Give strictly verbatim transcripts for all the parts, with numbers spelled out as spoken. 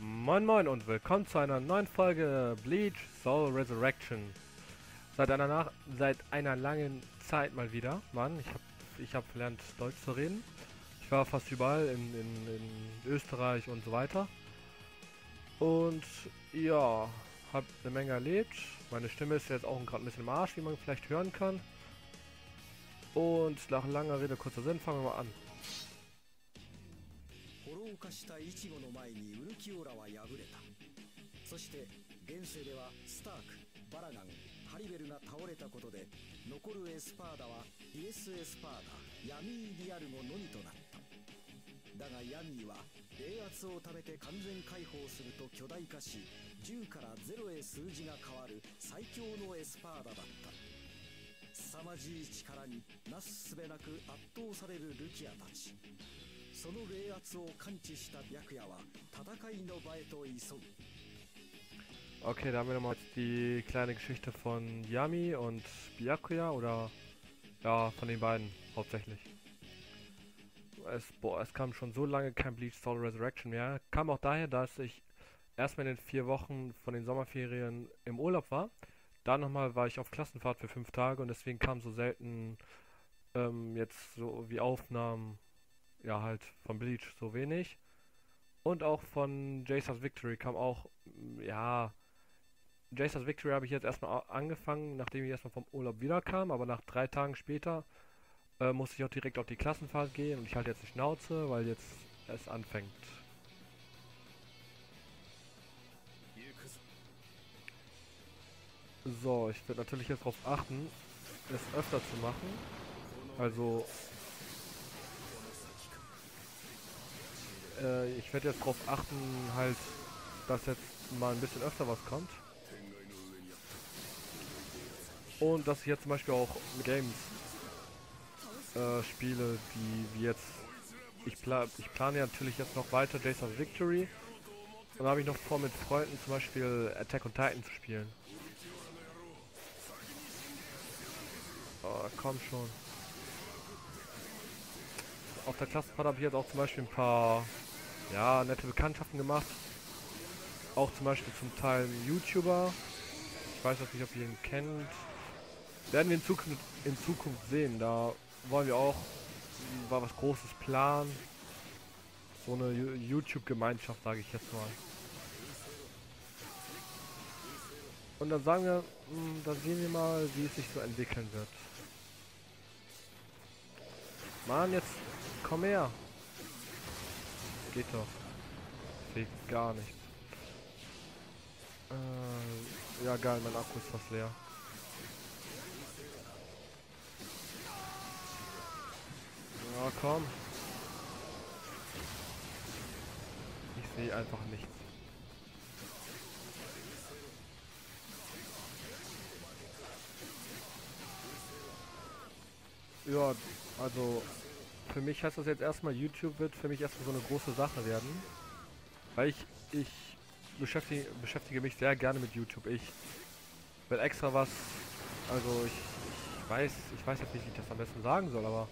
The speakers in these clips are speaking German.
Moin moin und willkommen zu einer neuen Folge Bleach Soul Resurrection. Seit einer, Nach seit einer langen Zeit mal wieder. Mann, ich habe ich hab gelernt Deutsch zu reden. Ich war fast überall in, in, in Österreich und so weiter. Und ja, habe eine Menge erlebt. Meine Stimme ist jetzt auch gerade ein bisschen im Arsch, wie man vielleicht hören kann. Und nach langer Rede, kurzer Sinn, fangen wir mal an.その冷圧を感知したByakuyaは戦いの場へと急ぐ. Okay, da haben wir nochmal die kleine Geschichte von Yami und Byakuya, oder ja, von den beiden hauptsächlich. Es, boah, es kam schon so lange kein Bleach Soul Resurrection mehr. Kam auch daher, dass ich erstmal in den vier Wochen von den Sommerferien im Urlaub war. Dann nochmal war ich auf Klassenfahrt für fünf Tage und deswegen kam so selten ähm, jetzt so wie Aufnahmen. Ja, halt von Bleach so wenig. Und auch von J-Stars Victory kam auch, ja, J-Stars Victory habe ich jetzt erstmal angefangen, nachdem ich erstmal vom Urlaub wiederkam, aber nach drei Tagen später äh, musste ich auch direkt auf die Klassenfahrt gehen und ich halte jetzt die Schnauze, weil jetzt es anfängt. So, ich werde natürlich jetzt darauf achten, es öfter zu machen. Also ich werde jetzt darauf achten, halt, dass jetzt mal ein bisschen öfter was kommt. Und dass ich jetzt zum Beispiel auch Games äh, spiele, die wie jetzt... Ich, pla ich plane natürlich jetzt noch weiter J-Stars Victory. Dann habe ich noch vor, mit Freunden zum Beispiel Attack on Titan zu spielen. Oh, komm schon. Auf der Classpad habe ich jetzt auch zum Beispiel ein paar, ja, nette Bekanntschaften gemacht. Auch zum Beispiel zum Teil einen YouTuber. Ich weiß auch nicht, ob ihr ihn kennt. Werden wir in Zukunft, in Zukunft sehen. Da wollen wir auch mal was Großes planen. So eine YouTube-Gemeinschaft, sage ich jetzt mal. Und dann sagen wir, dann sehen wir mal, wie es sich so entwickeln wird. Mann, jetzt komm her! Geht doch. Fegt gar nicht. Äh, ja geil, mein Akku ist fast leer. Ja komm. Ich sehe einfach nichts. Ja, also für mich heißt das jetzt erstmal, YouTube wird für mich erstmal so eine große Sache werden, weil ich, ich beschäftige, beschäftige mich sehr gerne mit YouTube. Ich will extra was, also ich, ich weiß, ich weiß jetzt nicht, wie ich das am besten sagen soll, aber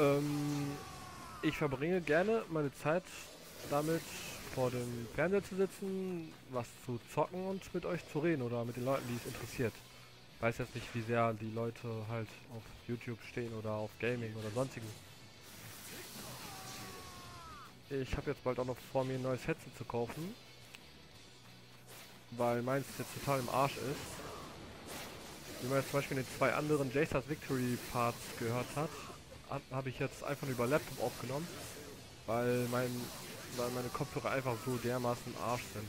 ähm, ich verbringe gerne meine Zeit damit, vor dem Fernseher zu sitzen, was zu zocken und mit euch zu reden oder mit den Leuten, die es interessiert. Ich weiß jetzt nicht, wie sehr die Leute halt auf YouTube stehen oder auf Gaming oder sonstigen. Ich habe jetzt bald auch noch vor, mir ein neues Headset zu kaufen, weil meins jetzt total im Arsch ist. Wie man jetzt zum Beispiel in den zwei anderen J-Stars Victory Parts gehört hat, habe ich jetzt einfach über Laptop aufgenommen, weil, mein, weil meine Kopfhörer einfach so dermaßen im Arsch sind.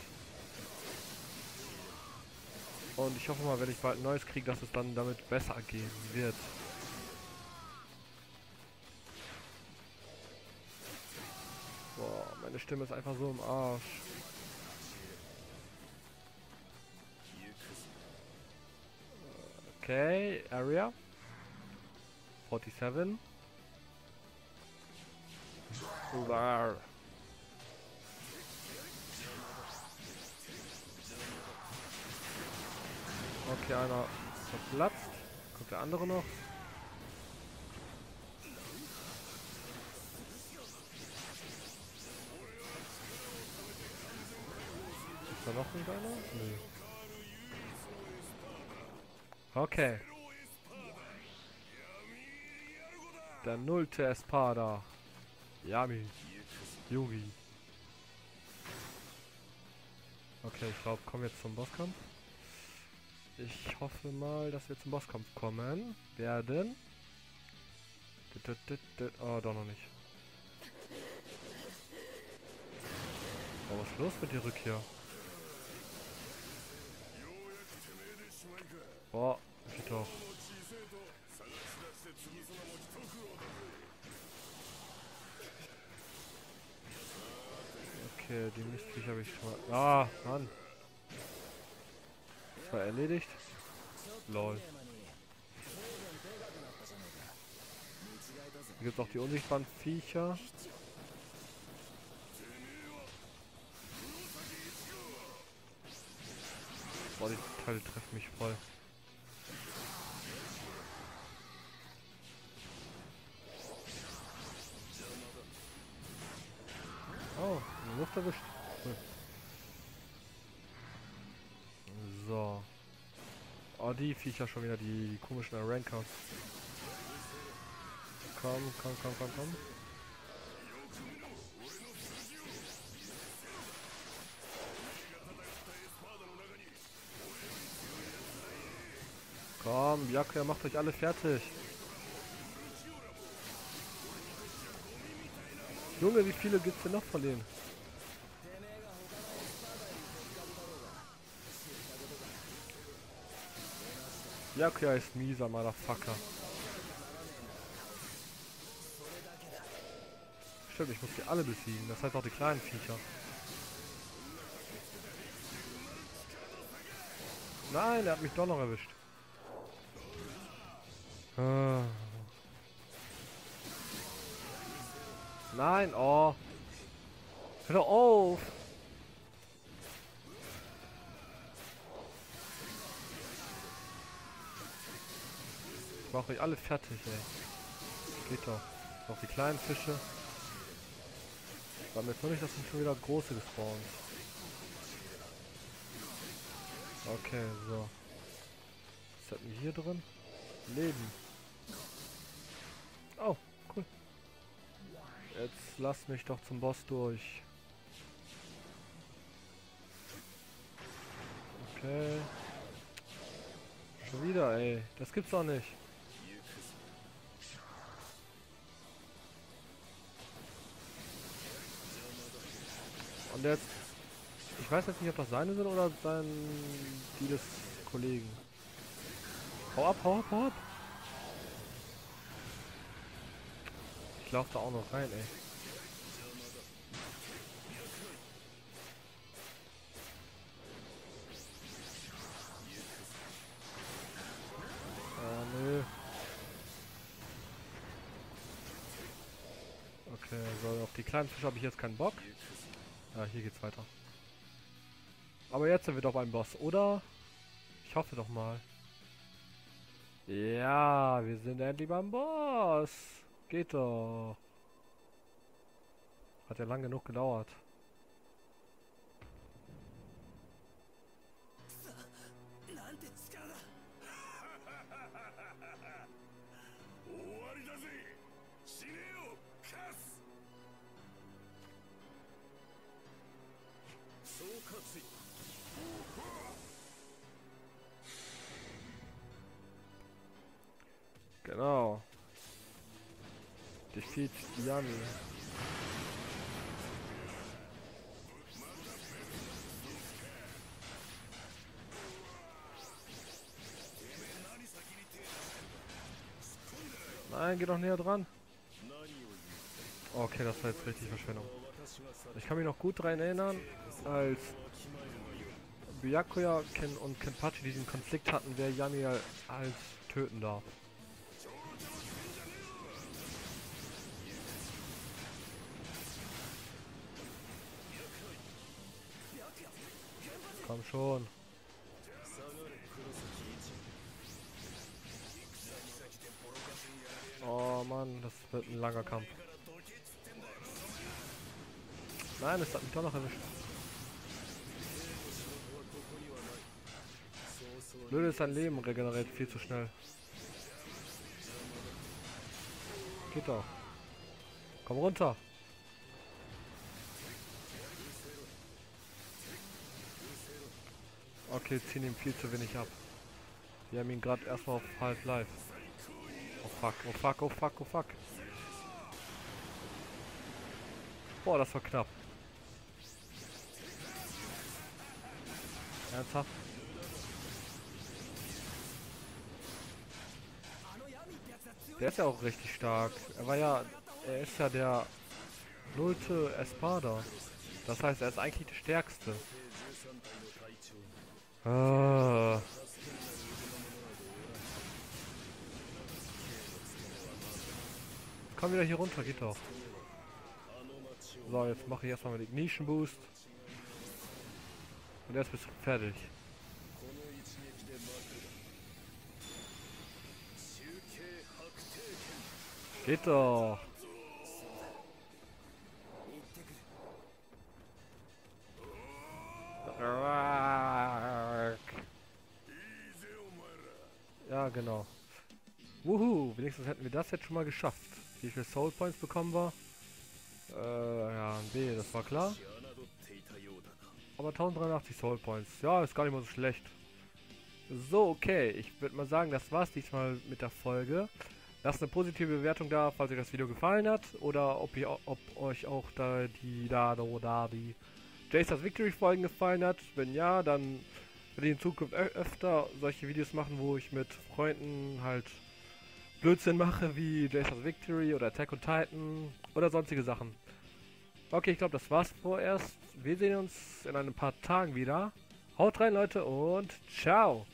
Und ich hoffe mal, wenn ich bald ein neues kriege, dass es dann damit besser gehen wird. Boah, meine Stimme ist einfach so im Arsch. Okay, Area. siebenundvierzig. Uah. Okay, einer verplatzt. Kommt der andere noch? Ist da noch irgendeiner? Nee. Okay. Der nullte Espada. Yami. Yugi. Okay, ich glaube, kommen wir jetzt zum Bosskampf. Ich hoffe mal, dass wir zum Bosskampf kommen werden. Oh, doch noch nicht. Oh, was ist los mit der Rückkehr? Boah, geht doch. Okay, die Mistviech habe ich schon mal... Ah, Mann! Das war erledigt. Lol. Hier gibt es auch die unsichtbaren Viecher. Boah, die Teile treffen mich voll. Oh, die Luft erwischt. Cool. So. Oh, die Viecher schon wieder, die komischen Ranker. Komm, komm, komm, komm, komm. Komm, Byakuya macht euch alle fertig. Junge, wie viele gibt's denn noch von denen? Byakuya ist mieser Motherfucker. Stimmt, ich muss die alle besiegen, das heißt auch die kleinen Viecher. Nein, er hat mich doch noch erwischt. Ah. Nein, oh. Hör doch auf. Ich mache euch alle fertig, ey. Geht doch. Noch die kleinen Fische. Ich war mir jetzt noch nicht, dass ich schon wieder große gespawnt. Okay, so. Was hatten wir hier drin? Leben. Oh, cool. Jetzt lass mich doch zum Boss durch. Okay. Schon wieder, ey. Das gibt's doch nicht. Und jetzt... Ich weiß jetzt nicht, ob das seine sind oder sein... die des Kollegen. Hau ab, hau ab, hau ab! Ich laufe da auch noch rein, ey. Ah, nö. Okay, so, auf die kleinen Fische habe ich jetzt keinen Bock. Ah, hier geht's weiter. Aber jetzt sind wir doch beim Boss, oder? Ich hoffe doch mal. Ja, wir sind endlich beim Boss. Geht doch. Hat ja lang genug gedauert. Genau. Defeat Yami. Nein, geh doch näher dran. Okay, das war jetzt richtig Verschwendung. Ich kann mich noch gut daran erinnern, als Byakuya, Ken und Kenpachi diesen Konflikt hatten, wer Yami als töten darf. Komm schon. Oh Mann, das wird ein langer Kampf. Nein, es hat mich doch noch erwischt. Blöd ist, sein Leben regeneriert viel zu schnell. Geht doch. Komm runter. Okay, ziehen ihm viel zu wenig ab. Wir haben ihn gerade erstmal auf Half-Life. Oh fuck, oh fuck, oh fuck, oh fuck. Boah, das war knapp. Ernsthaft? Der ist ja auch richtig stark. Er war ja... Er ist ja der... nullte Espada. Das heißt, er ist eigentlich der Stärkste. Ah. Komm wieder hier runter, geht doch. So, jetzt mache ich erstmal den Ignition Boost. Und erst bist du fertig. Geht doch. Ja, genau. Wuhu, wenigstens hätten wir das jetzt schon mal geschafft. Wie viele Soul Points bekommen wir? Äh, ja, ein B, das war klar. Aber tausenddreiundachtzig Soul Points. Ja, ist gar nicht mal so schlecht. So, okay. Ich würde mal sagen, das war's diesmal mit der Folge. Lasst eine positive Bewertung da, falls euch das Video gefallen hat. Oder ob, ihr, ob euch auch da die da, da, da die J-Stars Victory Folgen gefallen hat. Wenn ja, dann werde ich in Zukunft öfter solche Videos machen, wo ich mit Freunden halt Blödsinn mache, wie J-Stars Victory oder Attack on Titan oder sonstige Sachen. Okay, ich glaube, das war's vorerst. Wir sehen uns in ein paar Tagen wieder. Haut rein, Leute, und ciao!